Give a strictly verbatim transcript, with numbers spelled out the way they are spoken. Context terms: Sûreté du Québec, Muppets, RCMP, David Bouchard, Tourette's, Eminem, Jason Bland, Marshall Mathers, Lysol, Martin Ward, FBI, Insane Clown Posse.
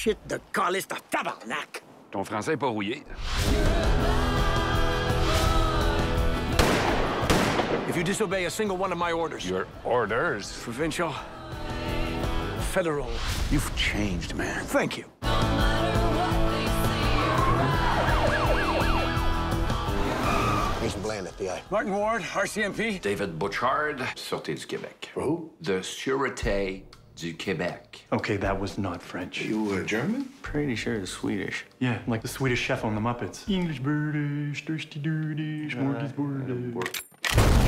shit de calice de tabarnak! Ton français est pas rouillé. If you disobey a single one of my orders... Your orders? Provincial. Federal. You've changed, man. Thank you. Jason Bland, F B I. Martin Ward, R C M P. David Bouchard, Sûreté du Québec. For who? The Sûreté du Québec. Okay, that was not French. You were German? Pretty sure it's Swedish. Yeah, like the Swedish chef on the Muppets. English British, thirsty British, Morty's British.